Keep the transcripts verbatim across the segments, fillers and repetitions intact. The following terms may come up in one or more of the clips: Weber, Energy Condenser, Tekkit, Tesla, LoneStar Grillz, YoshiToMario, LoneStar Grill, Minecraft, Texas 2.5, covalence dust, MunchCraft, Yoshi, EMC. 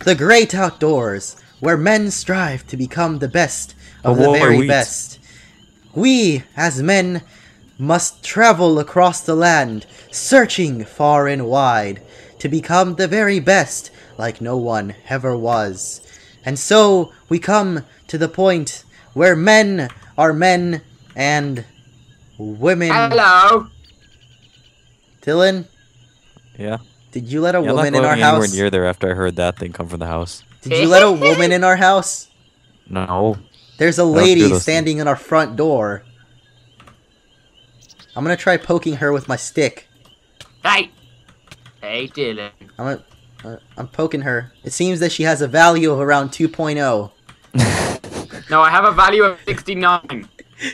The great outdoors, where men strive to become the best of oh, the very best. We, as men, must travel across the land, searching far and wide, to become the very best like no one ever was. And so, we come to the point where men are men and women... Hello! Dylan? Yeah? Did you let a yeah, woman in our house? I'm not going anywhere near there after I heard that thing come from the house. Did you let a woman in our house? No. There's a lady standing things. in our front door. I'm gonna try poking her with my stick. Hey! Hey, Dylan. I'm, uh, I'm poking her. It seems that she has a value of around two point oh. No, I have a value of sixty-nine.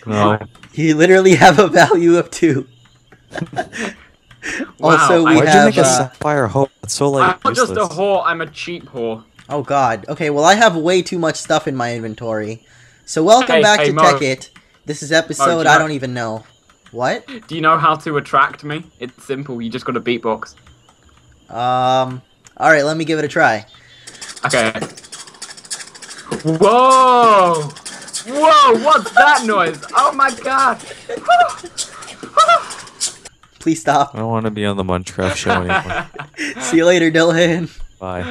No. You literally have a value of two. Wow. Also, we Why'd have, you make a uh, sapphire hoe? It's so like I'm not useless. just a whore, I'm a cheap whore. Oh god. Okay, well I have way too much stuff in my inventory. So welcome hey, back hey, to Tekkit. This is episode Mo, do I don't even know. What? Do you know how to attract me? It's simple, you just gotta beatbox. Um alright, let me give it a try. Okay. Whoa! Whoa, what's that noise? Oh my god! Please stop. I don't want to be on the MunchCraft show anymore. See you later, Dylan. Bye.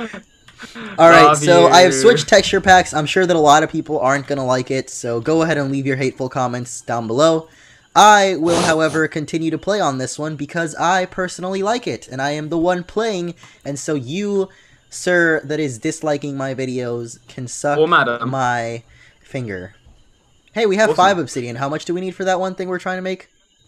Alright, so you. I have switched texture packs. I'm sure that a lot of people aren't going to like it, so go ahead and leave your hateful comments down below. I will, however, continue to play on this one because I personally like it, and I am the one playing, and so you, sir, that is disliking my videos, can suck oh, my finger. Hey, we have awesome. five obsidian. How much do we need for that one thing we're trying to make?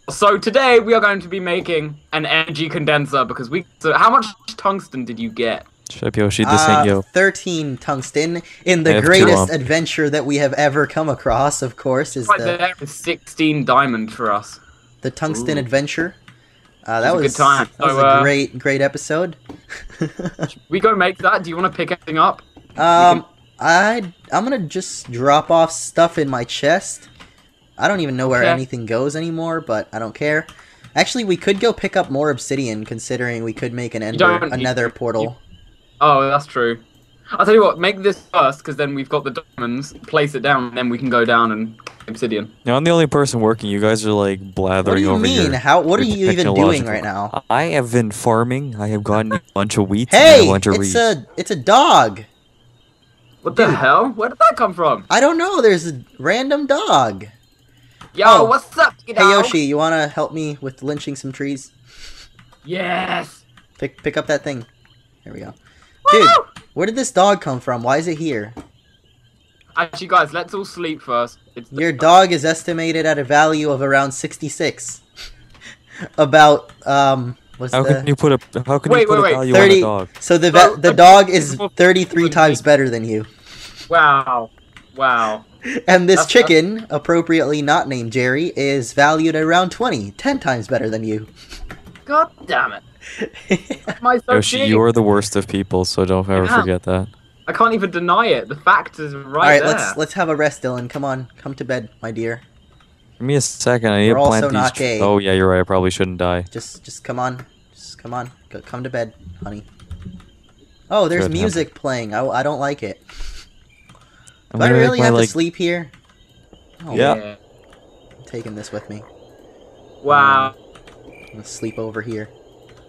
So today we are going to be making an energy condenser because we. So how much tungsten did you get? Shut up, Yoshi. This uh, ain't yo. Thirteen tungsten in the greatest adventure that we have ever come across. Of course, is right the there is sixteen diamond for us. The tungsten Ooh. adventure. Uh, that, was was, a good time. that so, was a uh, great, great episode. We go make that. Do you want to pick anything up? Um, I I'm gonna just drop off stuff in my chest. I don't even know where okay. anything goes anymore, but I don't care. Actually, we could go pick up more obsidian, considering we could make an ender, another you, portal. You, oh, that's true. I'll tell you what, make this first, because then we've got the diamonds, place it down, and then we can go down and obsidian. Now, I'm the only person working. You guys are, like, blathering over here. What do you mean? Your, How, what are you even doing right now? I have been farming. I have gotten a bunch of wheat hey, and a bunch of reeds. Hey, it's a dog! What Dude. the hell? Where did that come from? I don't know. There's a random dog. Yo, oh. what's up, you know? Hey, Yoshi, you want to help me with lynching some trees? Yes! Pick pick up that thing. There we go. Dude, Woo! where did this dog come from? Why is it here? Actually, guys, let's all sleep first. It's Your dog is estimated at a value of around sixty-six. About, um... What's how the... can you put a, how can wait, you put wait, a value thirty, on a dog? So the, va the dog is thirty-three times better than you. Wow. Wow. And this that's chicken, that's... appropriately not named Jerry, is valued at around twenty, ten times better than you. God damn it! Am so Yoshi, big? You're the worst of people, so don't ever yeah. forget that. I can't even deny it. The fact is right there. All right, there. let's let's have a rest, Dylan. Come on, come to bed, my dear. Give me a second. I need We're to plant also these. Not gay. Oh yeah, you're right. I probably shouldn't die. Just just come on, just come on, Go, come to bed, honey. Oh, there's Good, music huh? playing. I I don't like it. Do I really have my, like... to sleep here? Oh, yeah. Man. I'm taking this with me. Wow. Um, I'm gonna sleep over here.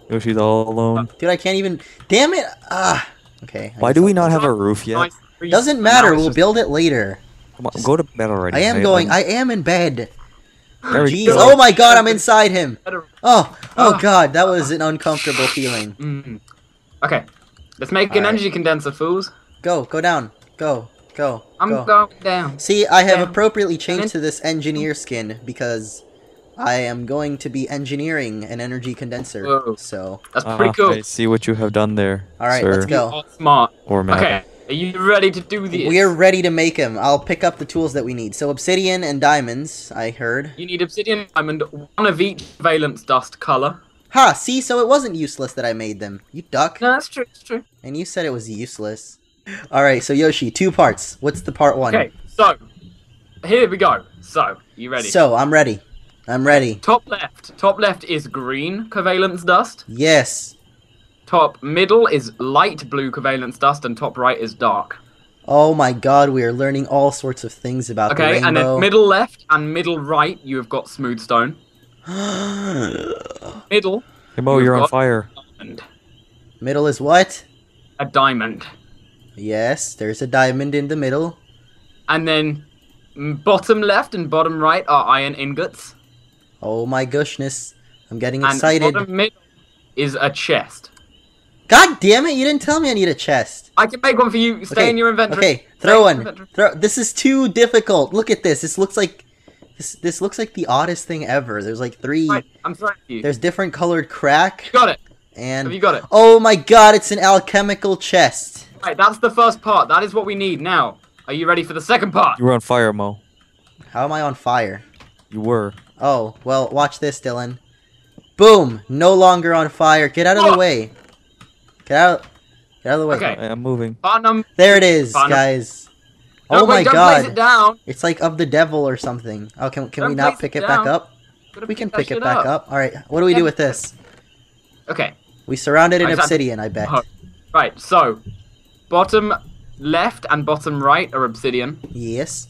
Yoshi's all alone. Dude, I can't even... Damn it! Ah! Okay. I Why do we not have a roof yet? Doesn't matter, we'll build it later. Come on, Just... go to bed already. I am right? going, I am in bed. Jeez, oh my god, I'm inside him! Oh, oh god, that was an uncomfortable feeling. Mm-hmm. Okay, let's make all an right. energy condenser, fools. Go, go down, go. Go, I'm go. going down. See, I have down. appropriately changed to this engineer skin because I am going to be engineering an energy condenser. Whoa. So that's pretty uh, cool. I see what you have done there. All right, sir. let's go. Smart. Or Matt. Okay, are you ready to do this? We are ready to make him. I'll pick up the tools that we need. So obsidian and diamonds. I heard. You need obsidian, diamond, one of each valence dust color. Ha! See, so it wasn't useless that I made them. You duck. No, that's true. That's true. And you said it was useless. Alright, so Yoshi, two parts. What's the part one? Okay, so, here we go. So, you ready? So, I'm ready. I'm ready. Top left. Top left is green covalence dust. Yes. Top middle is light blue covalent dust, and top right is dark. Oh my god, we are learning all sorts of things about okay, the rainbow. Okay, and then middle left and middle right, you have got smooth stone. Middle. Hey Mo, you're on fire. Diamond. Middle is what? A diamond. Yes, there's a diamond in the middle. And then bottom left and bottom right are iron ingots. Oh my goshness, I'm getting and excited. And bottom middle is a chest. God damn it! You didn't tell me I need a chest. I can make one for you. Stay okay. in your inventory. Okay, throw Stay one. Throw. This is too difficult. Look at this. This looks like, this this looks like the oddest thing ever. There's like three. Right. I'm sorry. For you. There's different colored crack. You got it. And have you got it? Oh my god! It's an alchemical chest. Right, that's the first part. That is what we need now. Are you ready for the second part? You were on fire, Mo. How am I on fire? You were. Oh well, watch this, Dylan. Boom! No longer on fire. Get out of oh. the way. Get out, get out of the way. Okay. I'm moving. Barnum. There it is, Barnum. guys. No, oh wait, my don't god. Place it down. It's like of the devil or something. Oh, can, can we not pick it, it back up? We can pick it back up. up. Alright, what do we do with this? Okay. We surrounded in obsidian, I bet. Oh. Right, so, bottom left and bottom right are obsidian. Yes.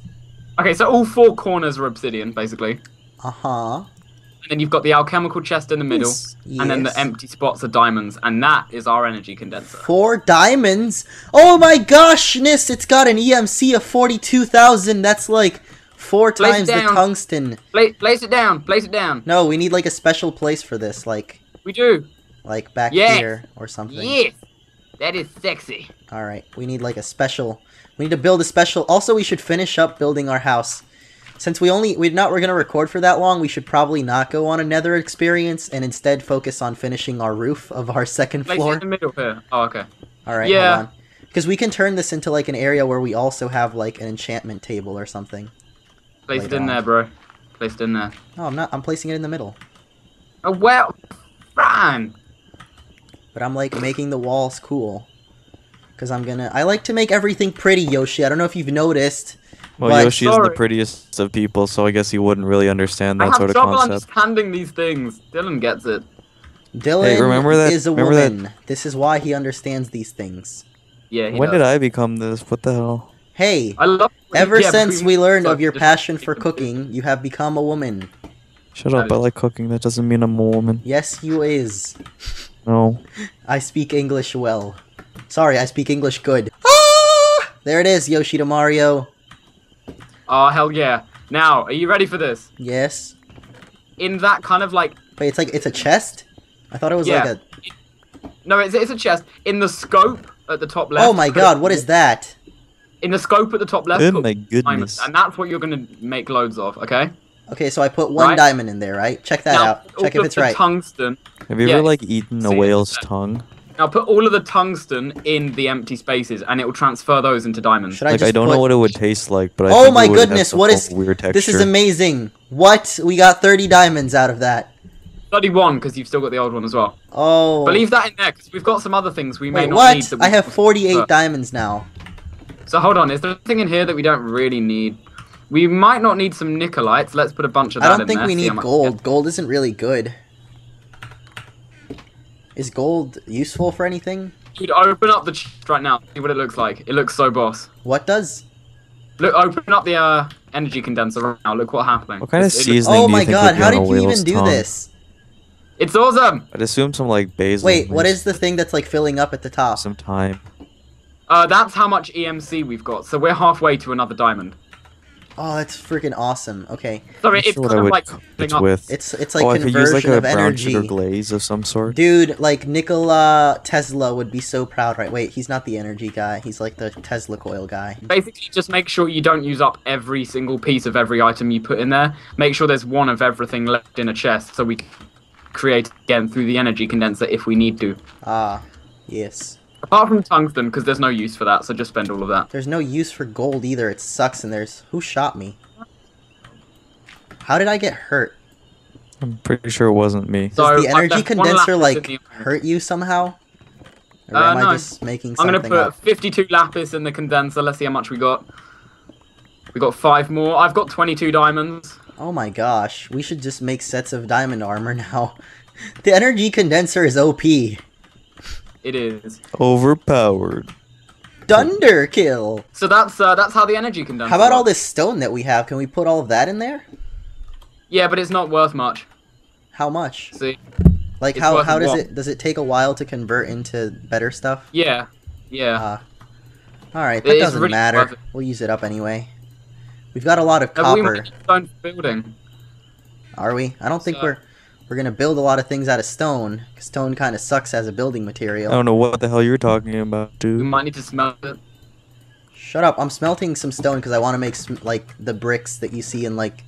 Okay, so all four corners are obsidian, basically. Uh-huh. And then you've got the alchemical chest in the middle, yes. and then the empty spots are diamonds, and that is our energy condenser. Four diamonds? Oh my goshness, it's got an E M C of forty-two thousand, that's like four place times the tungsten. Place, place it down, place it down. No, we need like a special place for this, like... We do. Like back yes. here or something. Yes, that is sexy. Alright, we need like a special... We need to build a special... Also, we should finish up building our house. Since we only we're not we're gonna record for that long, we should probably not go on another experience and instead focus on finishing our roof of our second Place floor. In the middle here. Oh, okay. All right. Yeah. Hold on. Because we can turn this into like an area where we also have like an enchantment table or something. Place it in there, bro. Place it in there. No, I'm not. I'm placing it in the middle. Oh well, fine. But I'm like making the walls cool. Because I'm gonna. I like to make everything pretty, Yoshi. I don't know if you've noticed. Well, but, Yoshi sorry. isn't the prettiest of people, so I guess he wouldn't really understand that sort of concept. I have trouble understanding these things. Dylan gets it. Dylan hey, remember that? is a remember woman. That? This is why he understands these things. Yeah. He when does. did I become this? What the hell? Hey, I love ever yeah, since we learned so of your passion for cooking, you have become a woman. Shut up, I like cooking. That doesn't mean I'm a woman. Yes, you is. No. I speak English well. Sorry, I speak English good. Ah! There it is, YoshitoMario. Oh, hell yeah. Now, are you ready for this? Yes. In that kind of like... Wait, it's like, it's a chest? I thought it was yeah. like a... No, it's, it's a chest. In the scope at the top left... Oh my god, what is that? In the scope at the top left... Oh my goodness. Diamonds, and that's what you're going to make loads of, okay? Okay, so I put one right? diamond in there, right? Check that now, out. Check if it's right. Tungsten. Have you yeah, ever, like, eaten a whale's that. tongue? Now put all of the tungsten in the empty spaces, and it will transfer those into diamonds. Should I like, just I don't put... know what it would taste like, but I oh think my it would goodness, have what is weird texture. This is amazing! What we got thirty diamonds out of that? thirty-one, because you've still got the old one as well. Oh, but leave that in there because we've got some other things we Wait, may not what? need. That we I have forty-eight prefer. diamonds now. So hold on, is there anything in here that we don't really need? We might not need some nickelites. Let's put a bunch of that in there. I don't think there. we See, need I'm gold. Like, yeah. Gold isn't really good. Is gold useful for anything? Dude, open up the chest right now. See what it looks like. It looks so boss. What does? Look, open up the uh, energy condenser right now. Look what's happening. What kind it's, of seasoning? Oh do you my think god! How did you even do tongue? this? It's awesome. I'd assume some like basil. Wait, things. What is the thing that's like filling up at the top? Some time. Uh, that's how much E M C we've got. So we're halfway to another diamond. Oh, that's freaking awesome. Okay. Sorry, it's kind of like with. It's it's like oh, conversion I could use, like, a of brown energy. Sugar glaze of some sort. Dude, like Nikola Tesla would be so proud, right? Wait, he's not the energy guy. He's like the Tesla coil guy. Basically, just make sure you don't use up every single piece of every item you put in there. Make sure there's one of everything left in a chest, so we can create again through the energy condenser if we need to. Ah, yes. Apart from tungsten, because there's no use for that, so just spend all of that. There's no use for gold either, it sucks, and there's... Who shot me? How did I get hurt? I'm pretty sure it wasn't me. So Does the energy condenser, like, hurt you somehow? Or uh, am I no. just making something I'm gonna put up? fifty-two lapis in the condenser, let's see how much we got. We got five more, I've got twenty-two diamonds. Oh my gosh, we should just make sets of diamond armor now. The energy condenser is O P. It is overpowered. Thunder kill. So that's uh, that's how the energy can condenses. How about all this stone that we have? Can we put all of that in there? Yeah, but it's not worth much. How much? See, like it's how how does what? it does it take a while to convert into better stuff? Yeah, yeah. Uh, all right, that it doesn't really matter. Worth it. We'll use it up anyway. We've got a lot of Have copper. We building? Are we? I don't think so. we're we're gonna build a lot of things out of stone. Cause stone kind of sucks as a building material. I don't know what the hell you're talking about, dude. We might need to smelt it. Shut up! I'm smelting some stone because I want to make sm like the bricks that you see in like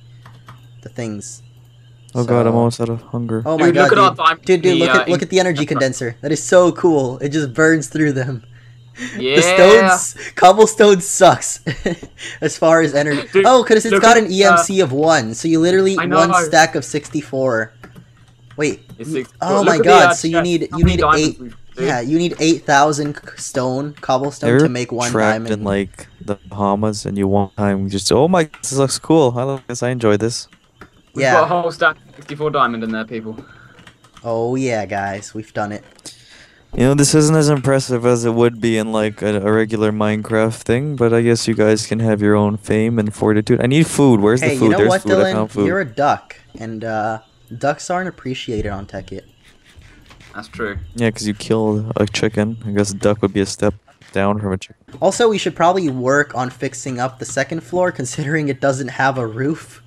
the things. Oh so... god, I'm almost out of hunger. Oh my dude, god, look dude. At all dude, dude, the, look uh, at look at the energy condenser. That is so cool. It just burns through them. Yeah. The stones, cobblestone sucks as far as energy. Dude, oh, because it's got an E M C uh, of one, so you literally I know, one I... stack of sixty-four. Wait. Six, oh my god! The, uh, so you need you need eight. Yeah, you need eight thousand stone cobblestone They're to make one trapped diamond. In like the Bahamas, and you want time just. Oh my! This looks cool. I love this. I enjoy this. We've yeah. got a whole stack of sixty-four diamond in there, people. Oh yeah, guys, we've done it. You know, this isn't as impressive as it would be in, like, a, a regular Minecraft thing, but I guess you guys can have your own fame and fortitude. I need food. Where's hey, the food? Hey, you know There's what, food. Dylan? Food. You're a duck, and uh, ducks aren't appreciated on Tekkit. That's true. Yeah, because you killed a chicken. I guess a duck would be a step down from a chicken. Also, we should probably work on fixing up the second floor, considering it doesn't have a roof.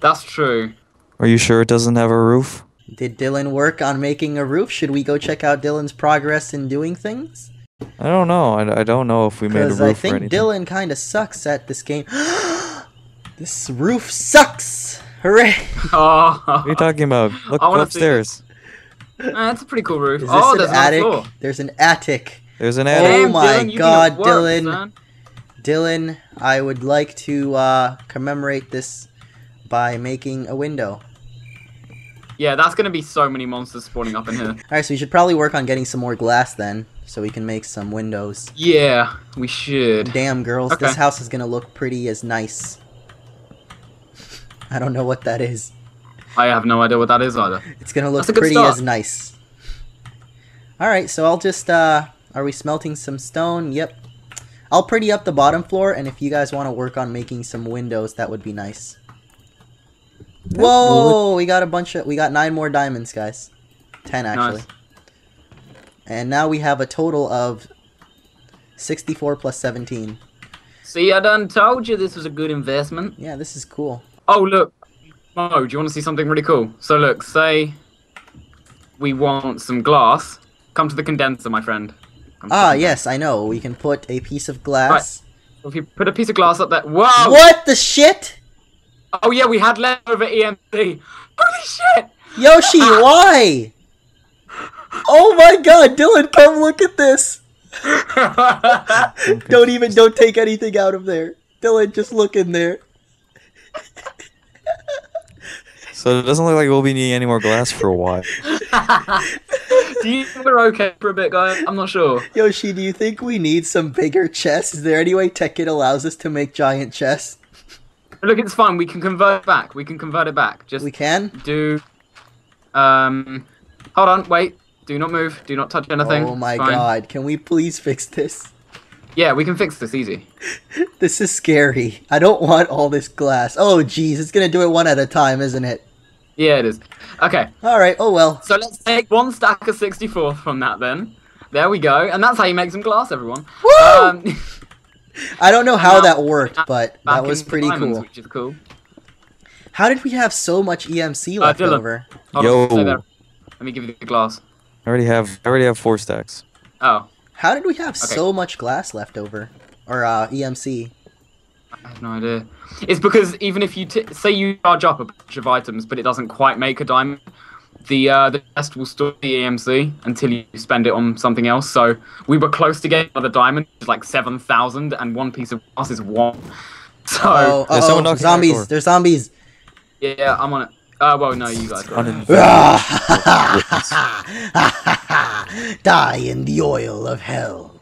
That's true. Are you sure it doesn't have a roof? Did Dylan work on making a roof? Should we go check out Dylan's progress in doing things? I don't know. I, I don't know if we made a roof or anything. Because I think Dylan kind of sucks at this game. This roof sucks! Hooray! Oh. What are you talking about? Look upstairs. Man, that's a pretty cool roof. Is this oh, an there's attic? An there's an attic. There's an attic. Oh Damn, my Dylan, god, work, Dylan. Man. Dylan, I would like to uh, commemorate this by making a window. Yeah, that's gonna be so many monsters spawning up in here. Alright, so we should probably work on getting some more glass then, so we can make some windows. Yeah, we should. Damn, girls, okay. This house is gonna look pretty as nice. I don't know what that is. I have no idea what that is either. It's gonna look pretty start. as nice. Alright, so I'll just, uh, are we smelting some stone? Yep. I'll pretty up the bottom floor, and if you guys want to work on making some windows, that would be nice. Whoa! We got a bunch of. We got nine more diamonds, guys. Ten actually. Nice. And now we have a total of sixty-four plus seventeen. See, I done told you this was a good investment. Yeah, this is cool. Oh look, Mo, do you want to see something really cool? So look, say we want some glass. Come to the condenser, my friend. Ah, yes, I know. We can put a piece of glass. Right. If you put a piece of glass up there. Whoa! What the shit? Oh yeah, we had leftover E M C. Holy shit! Yoshi, why? Oh my god, Dylan, come look at this. Don't even, don't take anything out of there. Dylan, just look in there. So it doesn't look like we'll be needing any more glass for a while. Do you think we're okay for a bit, guys? I'm not sure. Yoshi, do you think we need some bigger chests? Is there any way Tekkit allows us to make giant chests? Look, it's fine. We can convert it back. We can convert it back. Just we can do. Um, hold on. Wait. Do not move. Do not touch anything. Oh my god! Can we please fix this? Yeah, we can fix this easy. This is scary. I don't want all this glass. Oh jeez, it's gonna do it one at a time, isn't it? Yeah, it is. Okay. All right. Oh well. So let's take one stack of sixty-four from that then. There we go. And that's how you make some glass, everyone. Woo! Um, I don't know how that worked, but that was pretty cool. Which is cool. How did we have so much E M C left uh, over? Yo, let me give you the glass. I already have. I already have four stacks. Oh. How did we have okay. so much glass left over, or uh, E M C? I have no idea. It's because even if you t say you charge up a bunch of items, but it doesn't quite make a diamond, the uh, the chest will store the E M C until you spend it on something else. So we were close to getting another diamond, which is like seven thousand, and one piece of glass is one. So uh-oh, uh-oh. Someone knocking zombies. There's They're zombies. Yeah, I'm on it. Uh, well, no, you guys. Die in the oil of hell.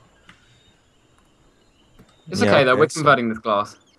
It's yeah, okay though. We're converting so. this glass.